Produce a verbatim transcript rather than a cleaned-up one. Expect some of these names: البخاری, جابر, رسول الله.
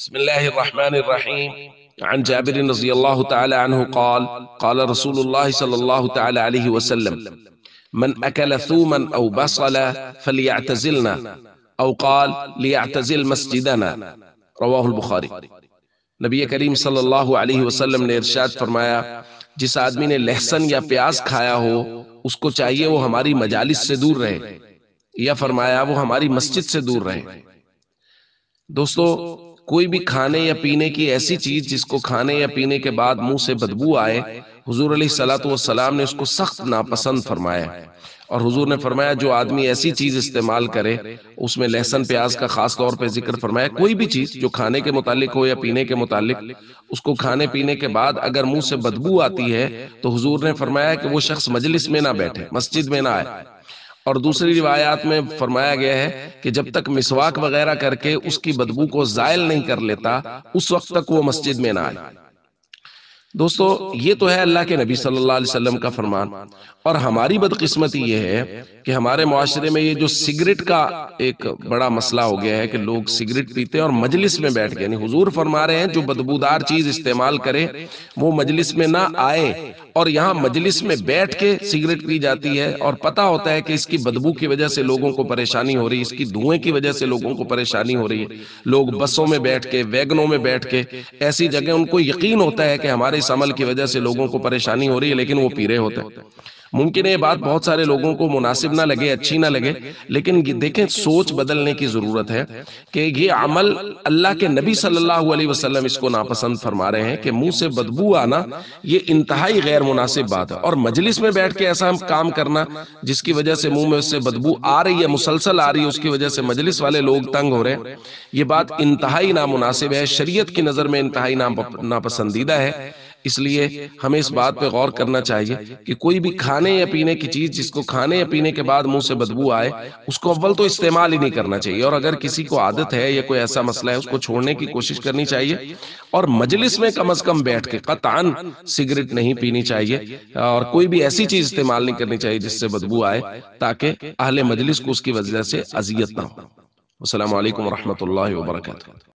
بسم الله الرحمن الرحيم. عن جابر رضي الله تعالى عنه قال قال رسول الله صلى الله تعالى عليه وسلم: من أكل ثوما أو بصلا فليعتزلنا، أو قال ليعتزل مسجدنا. رواه البخاری. نبی کریم صلی اللہ علیہ وسلم نے ارشاد فرمایا: جس آدمی نے لہسن یا پیاز کھایا ہو اس کو چاہیے وہ ہماری مجالس سے دور رہے، یا فرمایا وہ ہماری مسجد سے دور رہے. دوستو، کوئی بھی کھانے یا پینے کی ایسی چیز جس کو کھانے یا پینے کے بعد منہ سے بدبو آئے، حضور علیہ السلام نے اس کو سخت ناپسند فرمایا، اور حضور نے فرمایا جو آدمی ایسی چیز استعمال کرے، اس میں لہسن پیاز کا خاص طور پر ذکر فرمایا، کوئی بھی چیز جو کھانے کے متعلق ہو یا پینے کے متعلق، اس کو کھانے پینے کے بعد اگر منہ سے بدبو آتی ہے تو حضور نے فرمایا کہ وہ شخص مجلس میں نہ بیٹھے، مسجد میں نہ آئے. اور دوسری روایات میں فرمایا گیا ہے کہ جب تک مسواک وغیرہ کر کے اس کی بدبو کو زائل نہیں کر لیتا، اس وقت تک وہ مسجد میں نہ آئے. دوستو، یہ تو ہے اللہ کے نبی صلی اللہ علیہ وسلم کا فرمان. اور ہماری بدقسمتی یہ ہے کہ ہمارے معاشرے میں یہ جو سگریٹ کا ایک بڑا مسئلہ ہو گیا ہے کہ لوگ سگریٹ پیتے ہیں اور مجلس میں بیٹھ گئے. یعنی حضور فرما رہے ہیں جو بدبودار چیز استعمال کرے وہ مجلس میں نہ آئے، اور یہاں مجلس میں بیٹھ کے سگریٹ پی جاتی ہے، اور پتہ ہوتا ہے کہ اس کی بدبو کی وجہ سے لوگوں کو پریشانی ہو رہی ہے، اس کی دھوئیں کی وجہ سے لوگوں کو پریشانی ہو رہی ہے. لوگ بسوں میں بیٹھ کے، ویگنوں میں بیٹھ کے، ایسی جگہ ان کو یقین ہوتا ہے کہ ہمارے اس عمل کی وجہ سے لوگوں کو پریشانی ہو رہی ہے، لیکن وہ پی رہے ہوتے ہیں. ممکن ہے یہ بات بہت سارے لوگوں کو مناسب نہ لگے، اچھی نہ لگے، لیکن دیکھیں سوچ بدلنے کی ضرورت ہے کہ یہ عمل اللہ کے نبی صلی اللہ علیہ وسلم اس کو ناپسند فرما رہے ہیں کہ منہ سے بدبو آنا یہ انتہائی غیر مناسب بات ہے، اور مجلس میں بیٹھ کے ایسا کام کرنا جس کی وجہ سے منہ میں اس سے بدبو آ رہی ہے، مسلسل آ رہی ہے، اس کی وجہ سے مجلس والے لوگ تنگ ہو رہے ہیں، یہ بات انتہائی نامناسب ہے، شریعت کی نظر میں انتہائی ناپسندیدہ ہے. اس لیے ہمیں اس بات پر غور کرنا چاہیے کہ کوئی بھی کھانے یا پینے کی چیز جس کو کھانے یا پینے کے بعد منہ سے بدبو آئے، اس کو اول تو استعمال ہی نہیں کرنا چاہیے، اور اگر کسی کو عادت ہے یا کوئی ایسا مسئلہ ہے اس کو چھوڑنے کی کوشش کرنی چاہیے، اور مجلس میں کم از کم بیٹھ کے قطعاً سگریٹ نہیں پینی چاہیے، اور کوئی بھی ایسی چیز استعمال نہیں کرنی چاہیے جس سے بدبو آئے، تاکہ اہل مجلس کو اس کی وجہ سے اذیت نہ ہو. والسلام علیکم ورحمۃ اللہ وبرکاتہ.